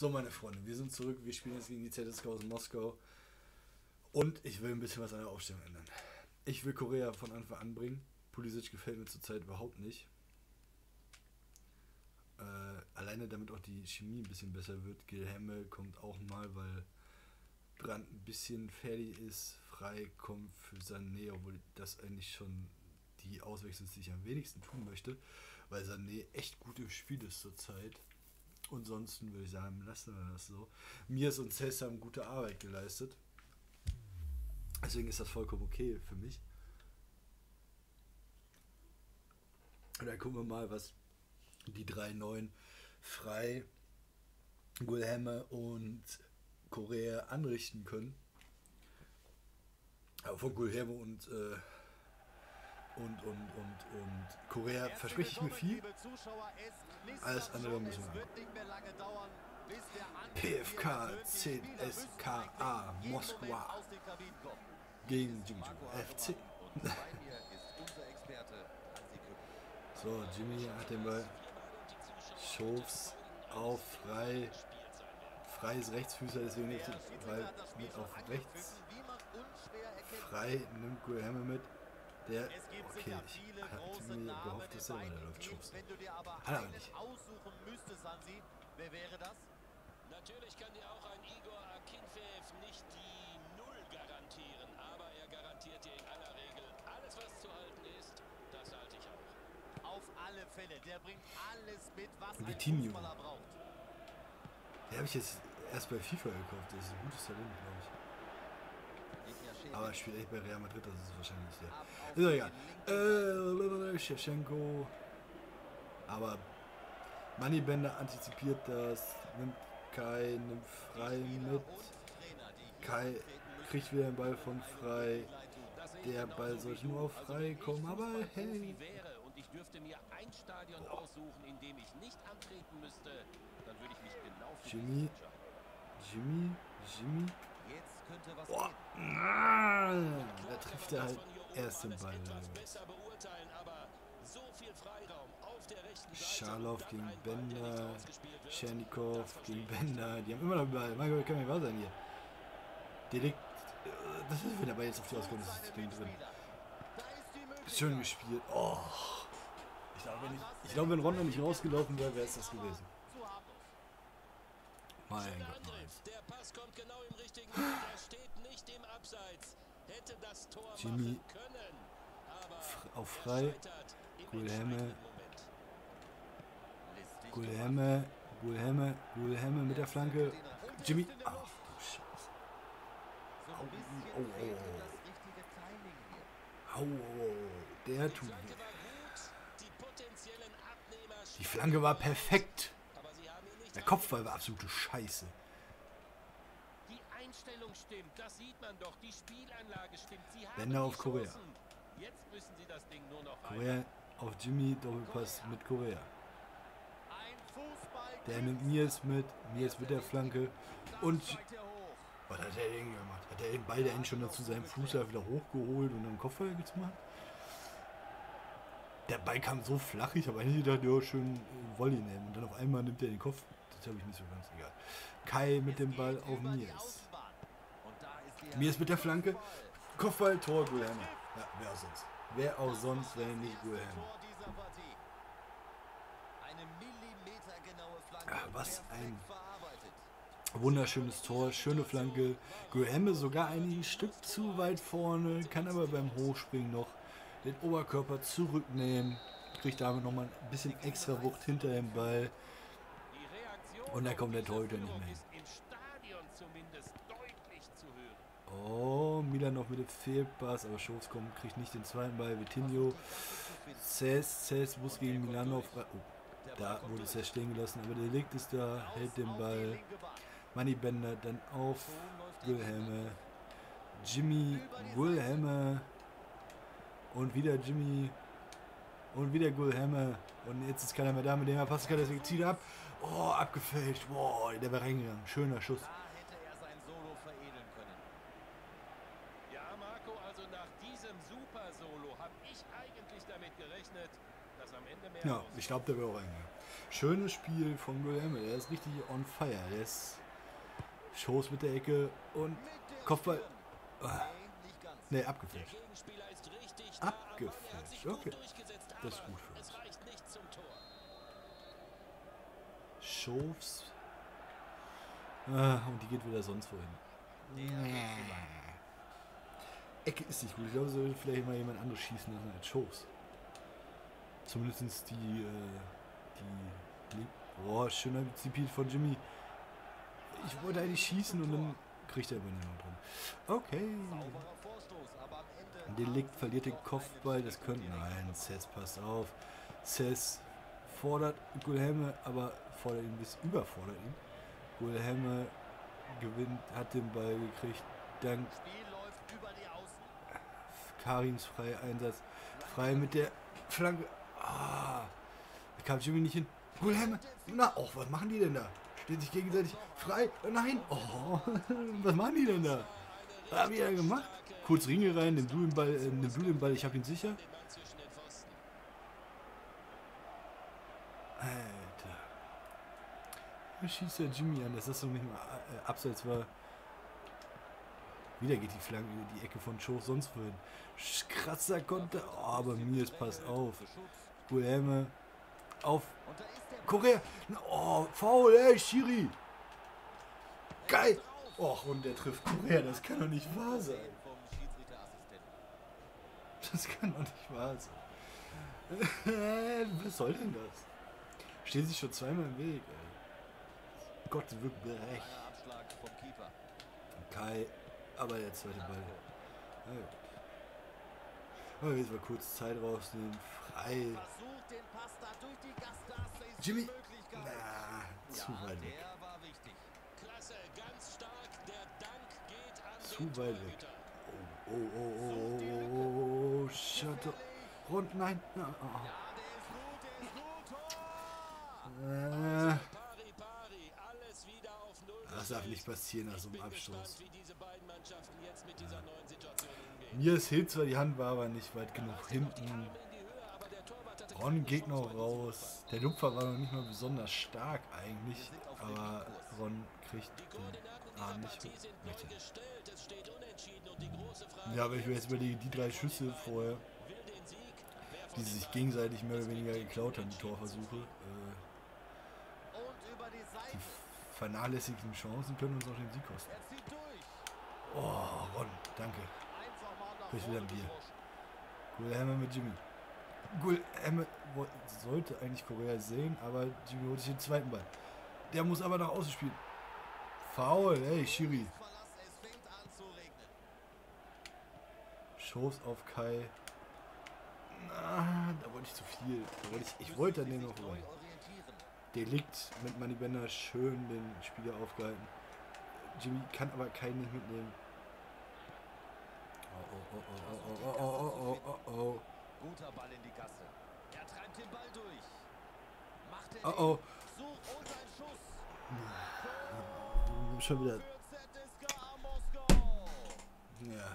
So, meine Freunde, wir sind zurück. Wir spielen jetzt gegen die ZSKA Moskau. Und ich will ein bisschen was an der Aufstellung ändern. Ich will Korea von Anfang an bringen. Pulisic gefällt mir zurzeit überhaupt nicht. Alleine damit auch die Chemie ein bisschen besser wird. Gilhemme kommt auch mal, weil Brand ein bisschen fertig ist. Frei kommt für Sané, obwohl das eigentlich schon die Auswechslung ist, die ich am wenigsten tun möchte, weil Sané echt gut im Spiel ist zurzeit. Und sonst würde ich sagen, lassen wir das so. Miers und Cess haben gute Arbeit geleistet. Deswegen ist das vollkommen okay für mich. Und dann gucken wir mal, was die drei neuen Frei, Gulhemme und Korea anrichten können. Aber von Gulhemme und Korea verspreche ich mir viel. Alles andere müssen wir machen. PFK ZSKA Moskau gegen JimyJoule FC. So, Jimmy hat den Ball. Schoofs auf Frei. Frei ist Rechtsfüßer, deswegen nicht mit auf rechts. Frei nimmt Gulhemme mit. Der, okay, ich hatte mir gehofft, dass er weiterläuft. Schoofs. Hat er nicht. Wer wäre das? Natürlich kann dir auch ein Igor Akinfeev nicht die Null garantieren, aber er garantiert dir in aller Regel alles, was zu halten ist. Das halte ich auch. Auf alle Fälle, der bringt alles mit, was ein Fußballer braucht. Den habe ich jetzt erst bei FIFA gekauft, das ist ein gutes Talent, glaube ich. Aber er spielt echt bei Real Madrid, das ist wahrscheinlich der. Ist egal. Shevchenko. Aber Moneybender antizipiert das, nimmt Kai, nimmt Frei mit. Kai kriegt wieder den Ball von Frei. Der Ball sollte nur auf Frei kommen, aber hey. Ich dürfte mir ein Stadion aussuchen, in dem ich nicht antreten müsste, dann würde ich mich genau für Jimmy. Jetzt könnte was da trifft er halt erst den Ball. So viel Freiraum auf der rechten Seite. Scharloff gegen Bender, Tschernikov gegen Bender, die haben immer noch Ball. Mein Gott, kann mir wahr sein hier. Delikt, das ist wieder, aber jetzt auf die Ausgabe, das ist drin. Schön gespielt. Oh. Ich glaube, wenn Rondo nicht rausgelaufen wäre, wäre es das gewesen. Mein Gott, nein. Der Pass kommt genau im richtigen Moment. Er steht nicht im Abseits. Hätte das Tor machen können. Auf Frei, Gulhemme mit der Flanke, Jimmy, ach du Scheiße, der tut, die Flanke war perfekt, der Kopfball war absolute Scheiße. Die Einstellung stimmt, das sieht man doch, die Spielanlage stimmt, sie haben Bänder auf Korea. Jetzt müssen sie das Ding nur noch Korea auf Jimmy, Doppelpass mit Korea. Der nimmt Miers mit der Flanke. Und was hat er denn gemacht? Hat er den Ball dahin schon dazu seinen Fuß wieder hochgeholt und dann Kopfball gemacht? Der Ball kam so flach, ich habe eigentlich gedacht, ja, schön Volley nehmen. Und dann auf einmal nimmt er den Kopf. Das habe ich nicht so ganz egal. Kai mit dem Ball auf Miers. Miers mit der Flanke. Kopfball, Tor, Gulhemme. Ja, wer auch sonst? Wer auch sonst, wenn nicht Gulhemme? Was ein wunderschönes Tor, schöne Flanke. Gulhemme sogar ein Stück zu weit vorne, kann aber beim Hochspringen noch den Oberkörper zurücknehmen. Kriegt damit nochmal ein bisschen extra Wucht hinter dem Ball. Und da kommt der Torhüter nicht mehr hin. Oh, Milan noch mit dem Fehlpass, aber Schoofs kommt, kriegt nicht den zweiten Ball. Vitinho, Cess muss gegen Milano. Oh, da wurde Cess stehen gelassen, aber der Delikt ist da, hält den Ball. Moneybender dann auf Gulhemme. Jimmy, Gulhemme. Und wieder Jimmy. Und wieder Gulhemme. Und jetzt ist keiner mehr da, mit dem er passen kann, deswegen zieht er ab. Oh, abgefälscht. Wow, der war reingegangen. Schöner Schuss. Ja, ich glaube, der wäre auch reingegangen. Schönes Spiel von Will Hamill. Er ist richtig on fire. Er ist Schuss mit der Ecke und Kopfball. Ne, abgefälscht. Abgefälscht. Okay. Das ist gut für uns. Schoofs. Und die geht wieder sonst wohin. Ecke ist nicht gut. Ich glaube, sollte vielleicht mal jemand anderes schießen lassen als Schoofs. Zumindest die boah, schöner Zipiel von Jimmy. Ich wollte eigentlich schießen und dann kriegt er immer noch drin. Okay. Delikt verliert den Kopfball. Das könnte. Nein, Cess passt auf. Cess fordert Guilherme, aber fordert ihn bis überfordert ihn. Guilherme gewinnt, hat den Ball gekriegt. Dank Karims freier Einsatz. Frei mit der Flanke. Ah, da kam Jimmy nicht hin. Guilherme. Na, oh, was machen die denn da? Steht sich gegenseitig frei. Nein. Oh, was machen die denn da? Was haben die da gemacht? Kurz Ringe rein, nimm du den Ball, ich hab ihn sicher. Alter. Wie schießt der Jimmy an, dass das noch nicht mal abseits war. Wieder geht die Flanke über die Ecke von Schof sonst wohin. Kratzer konnte. Oh, aber mir ist passt auf. Guilherme. Auf. Korea. Oh, faul, ey, Schiri. Geil. Och, und der trifft Korea. Das kann doch nicht wahr sein. Das kann doch nicht wahr sein. Was soll denn das? Stehen sich schon zweimal im Weg, ey. Gott, wirkt berechtigt. Kai, aber der zweite Ball. Aber jetzt mal kurz Zeit rausnehmen. Frei. Jimmy. Na, zu weit weg. Zu weit weg. Oh, Shutter. Rund, nein. Das darf nicht passieren nach so einem Abstoß. Mir ist Hill zwar die Hand, war aber nicht weit genug hinten. Ron geht noch raus. Der Lupfer war noch nicht mal besonders stark eigentlich, aber Ron kriegt den Arm nicht hoch. Ja, aber ich will jetzt überlegen, die drei Schüsse vorher, die sich gegenseitig mehr oder weniger geklaut haben, die Torversuche, die vernachlässigten Chancen können uns auch den Sieg kosten. Oh, Ron, danke. Ich will ein Bier. Guilherme mit Jimmy. Guilherme sollte eigentlich Korea sehen, aber Jimmy holt sich den zweiten Ball. Der muss aber nach außen spielen. Foul, ey, Schiri. Schoß auf Kai. Ah, da wollte ich zu viel. Ich wollte dann den noch rein. Der liegt mit Manibänder schön den Spieler aufgehalten. Jimmy kann aber keinen nicht mitnehmen. Oh. Guter Ball in die Gasse. Er treibt den Ball durch. Macht den Versuch und ein Schuss. Schon wieder. Ja.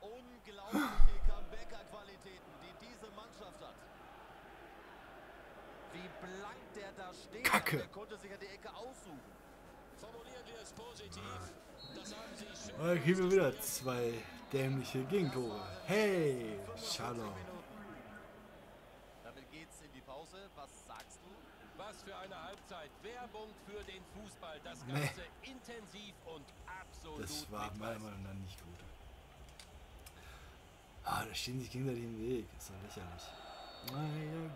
Unglaubliche Comebacker-Qualitäten, die diese Mannschaft hat. Wie blank der da steht. Kacke. Der konnte sich ja die Ecke aussuchen. Formulieren wir es positiv. Das haben sie schön. Und hier wieder zwei dämliche Gegentore. Hey, Shalom. Damit geht's in die Pause. Was sagst du? Was für eine Halbzeit. Werbung für den Fußball. Das Ganze intensiv und absolut. Das war meiner Meinung nach nicht gut. Ah, da stehen sich gegenseitig im Weg. Ist doch lächerlich. Naja.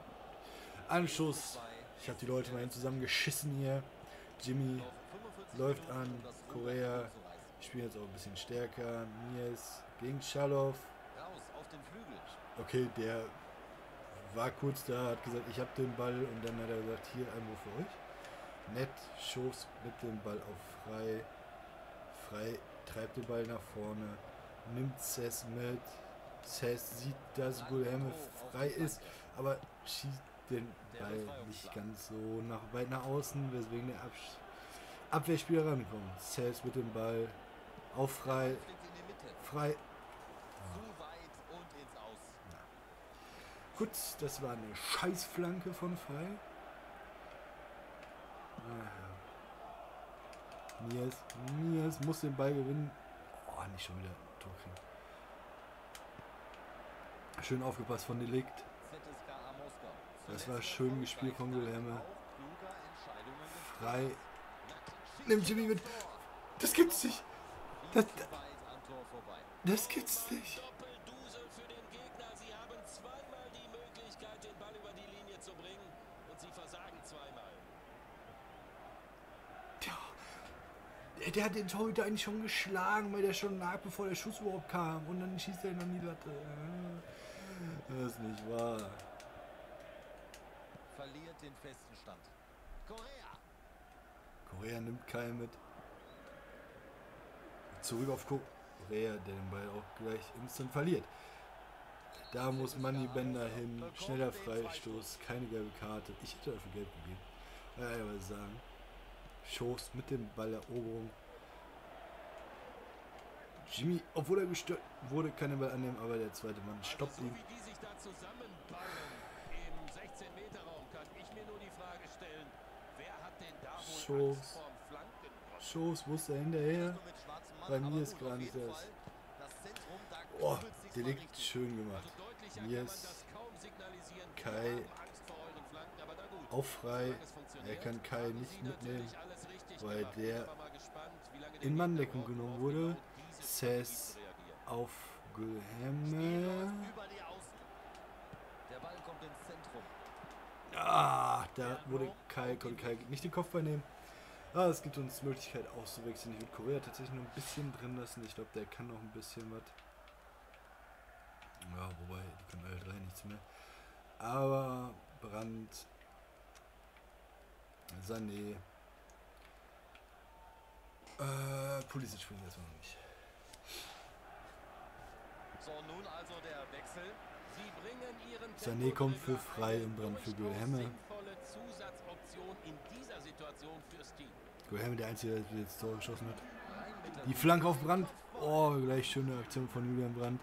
Anschuss. Ich habe die Leute mal zusammengeschissen hier. Jimmy läuft an. Korea spielt jetzt auch ein bisschen stärker. Mies gegen Schalow. Okay, der war kurz da, hat gesagt, ich habe den Ball. Und dann hat er gesagt, hier, Einwurf für euch. Nett, Schoß mit dem Ball auf Frei. Frei treibt den Ball nach vorne. Nimmt Cess mit. Cess sieht, dass Guilherme frei ist, aber schießt den Ball nicht ganz so weit nach außen, weswegen der Abwehrspieler rankommt. Cess mit dem Ball auf Frei. Frei. Gut, das war eine Scheißflanke von Fall. Ah, ja. Niers muss den Ball gewinnen. Oh, nicht schon wieder ein Tor kriegen. Schön aufgepasst von Delikt. Das war schön gespielt von Guilherme. Frei. Nimmt Jimmy mit. Das gibt's nicht. Das gibt's nicht. Der hat den Torhüter eigentlich schon geschlagen, weil der schon lag, bevor der Schuss überhaupt kam. Und dann schießt er ihn an die Latte. Das ist nicht wahr. Verliert den festen Stand. Korea nimmt keinen mit. Zurück auf Korea, der den Ball auch gleich instant verliert. Da muss Manni Bender hin. Schneller Freistoß, keine gelbe Karte. Ich hätte dafür Geld gegeben. Ja, ich würde sagen. Schoß mit dem Balleroberung. Jimmy, obwohl er gestört wurde, kann den Ball annehmen, aber der zweite Mann stoppt ihn. Schoß, wo ist er hinterher? Bei mir ist gar nicht das. Oh, der liegt schön gemacht. Yes. Kai. Auch frei. Er kann Kai nicht mitnehmen, weil der in Manndeckung genommen wurde. Sess auf Guilherme. Ah, da wurde Kai, konnte Kai nicht den Kopfball nehmen. Ah, es gibt uns die Möglichkeit auszuwechseln. Ich würde Korea tatsächlich nur ein bisschen drin lassen. Ich glaube, der kann noch ein bisschen was. Ja, wobei, die können alle drei nichts mehr. Aber Brandt, Sané, Pulisic spielen erstmal noch nicht. So, nun also der Wechsel. Sie bringen ihren Sané kommt für frei im Brand für Guilherme. Guilherme der Einzige, der jetzt Tor geschossen hat. Die Flanke auf Brand. Oh, gleich schöne Aktion von Julian Brand.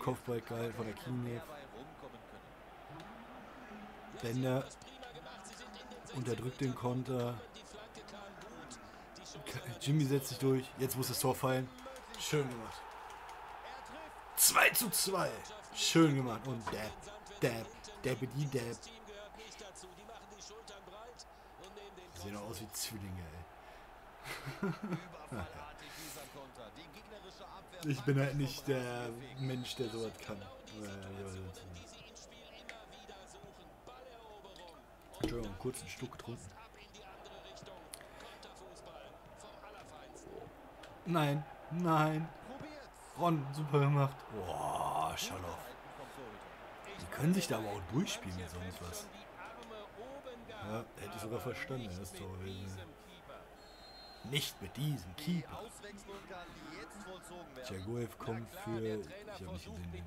Kopfball gehalten von der Kine. Bender unterdrückt den Konter. Jimmy setzt sich durch. Jetzt muss das Tor fallen. Schön gemacht. 2:2. Schön gemacht. Und Dab. Die sehen auch aus wie Zwillinge, ey. Ich bin halt nicht der Mensch, der sowas kann. Entschuldigung, kurz einen Schluck getrunken. Nein. Ron, super gemacht. Boah, Schaloff. Die können sich da aber auch durchspielen mit sonst was. Ja, hätte ich sogar verstanden, das Tor gewesen. Nicht mit diesem Keeper. Jagoev kommt für... Ich hab nicht gesehen.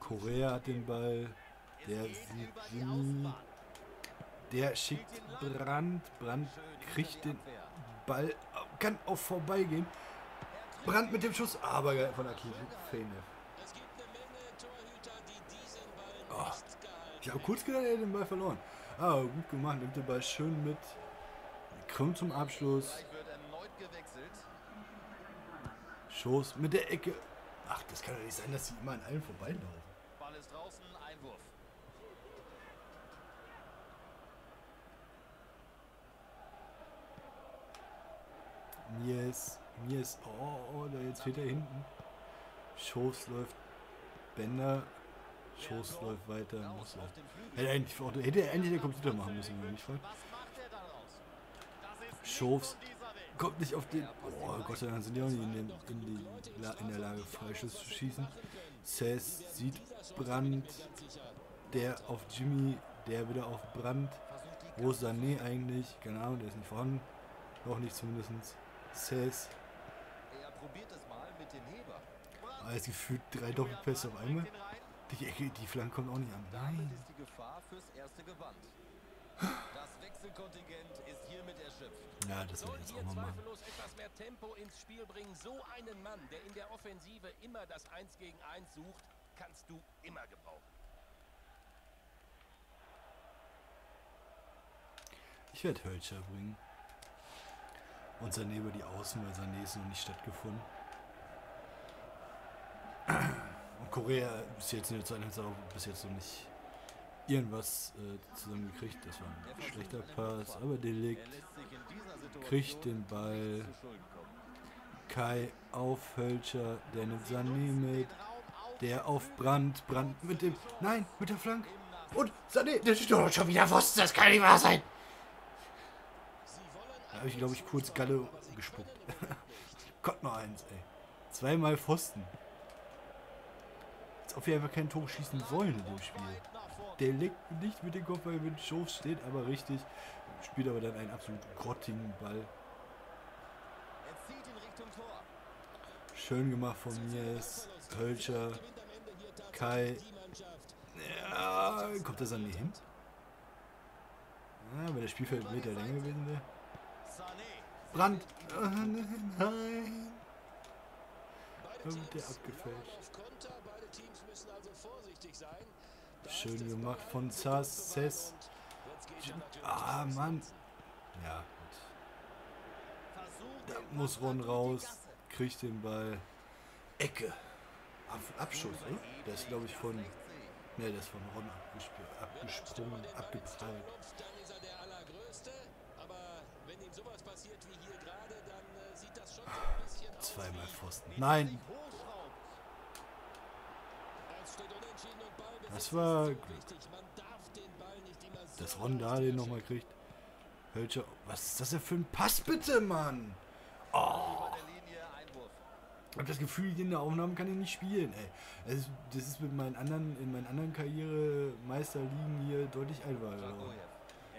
Korea hat den Ball. Der sieht ihn. Der schickt Brand. Brand kriegt den Ball. Kann auch vorbeigehen. Brand mit dem Schuss. Aber geil von Aki. Oh, ich habe kurz gedacht, er hat den Ball verloren. Ah, gut gemacht. Nimmt den Ball schön mit. Krümmt zum Abschluss. Schoß mit der Ecke. Ach, das kann doch nicht sein, dass sie immer an allen vorbeilaufen. Ball ist draußen, Einwurf. Mir ist. Oh, da jetzt fehlt er hinten. Schoß läuft. Bender. Schoß läuft weiter. Hätte er eigentlich der Computer machen müssen, würde ich fragen. Schoß kommt nicht auf den. Oh Gott sei Dank sind die auch nicht in der Lage, Freischuss zu schießen. Cess sieht Brand. Der auf Jimmy. Der wieder auf Brand. Wo ist Sané eigentlich? Keine Ahnung, der ist nicht vorhanden. Noch nicht zumindest. Cess. Alles gefühlt 3 Doppelpässe auf einmal. Die Flanke kommt auch nicht an. Nein. Wechselkontingent ist hiermit erschöpft. Ja, das soll jetzt auch nochmal. Zweifellos etwas mehr Tempo ins Spiel bringen. So einen Mann, der in der Offensive immer das 1 gegen 1 sucht, kannst du immer gebrauchen. Ich werde Hölscher bringen. Und Sané über die Außen, weil Sané ist noch nicht stattgefunden. Und Korea ist jetzt nicht so eine Sache, bis jetzt noch nicht irgendwas zusammengekriegt. Das war ein schlechter Pass, aber Delikt kriegt den Ball. Kai auf Hölscher, der nimmt Sané mit. Der auf Brandt, Brandt mit dem... Nein, mit der Flank. Und Sané, der steht doch schon wieder Pfosten, das kann nicht wahr sein. Da habe ich, glaube ich, kurz Galle gespuckt. Gott, noch eins, ey. Zweimal Pfosten. Als ob wir einfach kein Tor schießen wollen in dem Spiel. Der legt nicht mit dem Kopf, weil mit Schof steht, aber richtig. Spielt aber dann einen absolut grottigen Ball. Schön gemacht von mir ist Hölscher, Kai. Ja, kommt das an die hin? Ja, wenn das Spielfeld mit der Länge gewesen wäre. Brand! Nein! Der abgefälscht. Schön gemacht von Sass. Ah, Mann! Ja, gut. Da muss Ron raus. Kriegt den Ball. Ecke. Abschuss, oder? Der ist, glaube ich, von... Ne, der ist von Ron abgesprungen, abgeprallt. Sowas passiert wie hier gerade, dann sieht das schon so ein bisschen aus. Zweimal Pfosten. Nein! Das war Glück. Dass Ron da den nochmal kriegt. Hölscher. Was ist das denn für ein Pass, bitte, Mann? Oh. Ich habe das Gefühl, in der Aufnahme kann ich nicht spielen, ey. Das ist mit meinen anderen, in meinen anderen Karrieremeisterligen hier deutlich einfacher geworden.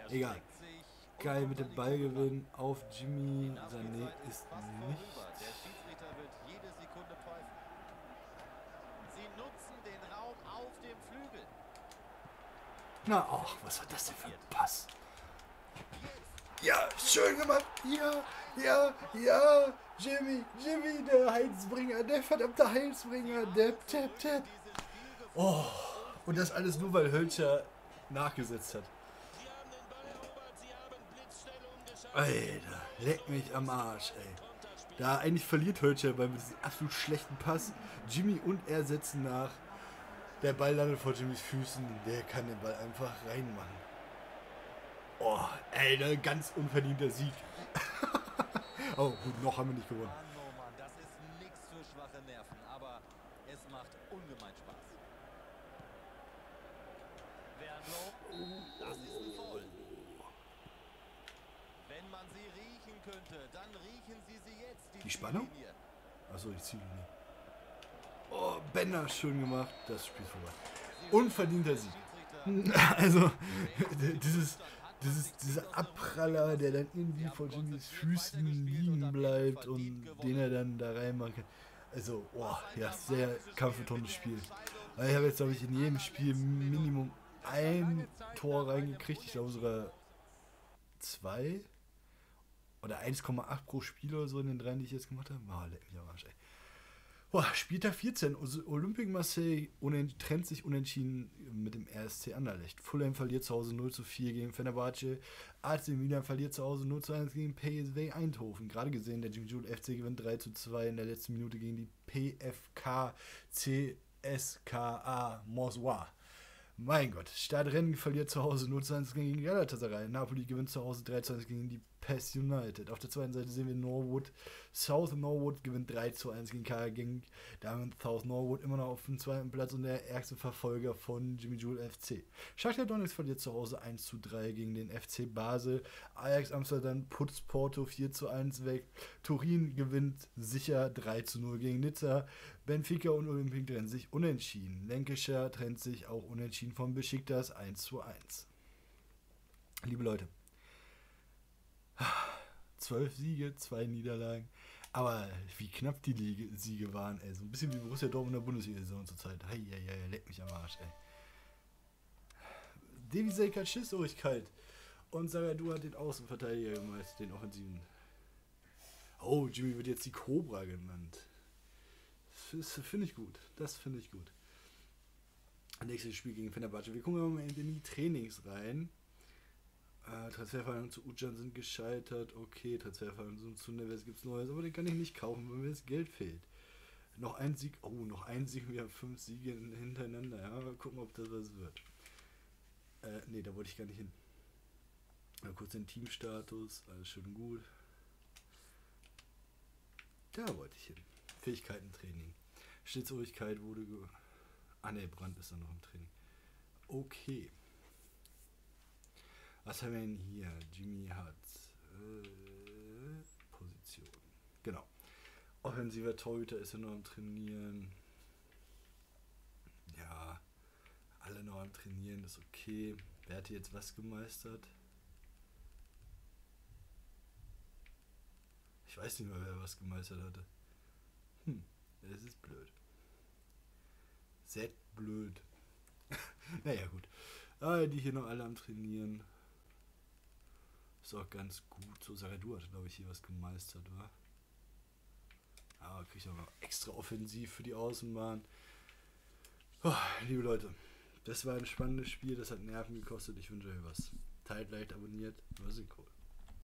Egal. Geil mit dem Ballgewinn auf Jimmy. Sané ist nicht. Der Schiedsrichter wird jede Sekunde pfeifen. Sie nutzen den Raum auf dem Flügel. Na, ach, was war das denn für ein Pass? Ja, schön gemacht. Ja. Jimmy, der Heilsbringer, der verdammte Heilsbringer. Tap. Oh, und das alles nur, weil Hölscher nachgesetzt hat. Alter, leck mich am Arsch, ey. Da eigentlich verliert Hölscher bei diesem absolut schlechten Pass. Jimmy und er setzen nach. Der Ball landet vor Jimmys Füßen. Der kann den Ball einfach reinmachen. Oh, Alter, ganz unverdienter Sieg. Oh, gut, noch haben wir nicht gewonnen. Mann, das ist nichts für schwache Nerven, aber es macht ungemein Spaß. Das ist ein Foul. Wenn man sie riechen könnte, dann riechen sie jetzt. Die Spannung? Achso, ich ziehe die Linie. Oh, Bender, schön gemacht. Das Spiel vorbei. Unverdienter Sieg. Also, dieser Abpraller, der dann irgendwie vor Jimmys Füßen liegen bleibt und den er dann da reinmacht. Also, oh, ja, sehr kampfbetontes Spiel. Ich habe jetzt, glaube ich, in jedem Spiel Minimum ein Tor reingekriegt. Ich glaube sogar 2 oder 1,8 pro Spiel oder so in den 3, die ich jetzt gemacht habe. Oh, leck mich am Arsch, ey. Boah, Spieltag 14. Olympique Marseille trennt sich unentschieden mit dem RSC Anderlecht. Fulham verliert zu Hause 0:4 gegen Fenerbahce. AC Wiener verliert zu Hause 0:1 gegen PSV Eindhoven. Gerade gesehen, der JimyJoule FC gewinnt 3:2 in der letzten Minute gegen die PFK ZSKA Moskau. Mein Gott, Stadtrennen verliert zu Hause 0:1 gegen Galatasaray. Napoli gewinnt zu Hause 3:1 gegen die PES United. Auf der zweiten Seite sehen wir Norwood. South Norwood gewinnt 3:1 gegen K. Damit South Norwood immer noch auf dem zweiten Platz und der ärgste Verfolger von JimyJoule FC. Shakhtar Donetsk verliert zu Hause 1:3 gegen den FC Basel. Ajax Amsterdam putzt Porto 4:1 weg. Turin gewinnt sicher 3:0 gegen Nizza. Benfica und Olympique trennen sich unentschieden. Lancashire trennt sich auch unentschieden von Besiktas 1:1. Liebe Leute, 12 Siege, 2 Niederlagen, aber wie knapp die Siege waren, ey. So ein bisschen wie Borussia Dortmund in der Bundesliga-Saison zurzeit. Leck mich am Arsch, ey. Devi Seikatschis-Urigkeit. Und Zagadou hat den Außenverteidiger gemeistert, den Offensiven. Oh, Jimmy wird jetzt die Cobra genannt. Das finde ich gut. Das finde ich gut. Nächstes Spiel gegen Fenerbahce. Wir gucken mal in die Trainings rein. Transferverhandlungen zu Ucan sind gescheitert. Okay, Transferverhandlungen zu Neves gibt es Neues, aber den kann ich nicht kaufen, weil mir das Geld fehlt. Noch ein Sieg. Oh, noch ein Sieg. Wir haben 5 Siege hintereinander. Ja, mal gucken, ob das was wird. Ne, da wollte ich gar nicht hin. Mal kurz den Teamstatus. Alles schön und gut. Da wollte ich hin. Fähigkeitentraining. Schnitzohrigkeit wurde ge... Ah ne, Brand ist dann noch im Training. Okay. Was haben wir denn hier? Jimmy hat Position. Genau. Offensiver Torhüter ist ja noch am Trainieren. Ja, alle noch am Trainieren, ist okay. Wer hat jetzt was gemeistert? Ich weiß nicht mehr, wer was gemeistert hatte. Das ist blöd. Sehr blöd. Naja, gut. Aber die hier noch alle am Trainieren. Ist auch ganz gut. So, Zagadou hat, glaube ich, hier was gemeistert, oder? Aber kriege ich auch noch extra offensiv für die Außenbahn. Oh, liebe Leute, das war ein spannendes Spiel. Das hat Nerven gekostet. Ich wünsche euch was. Teilt, liked, abonniert. Euer Cool.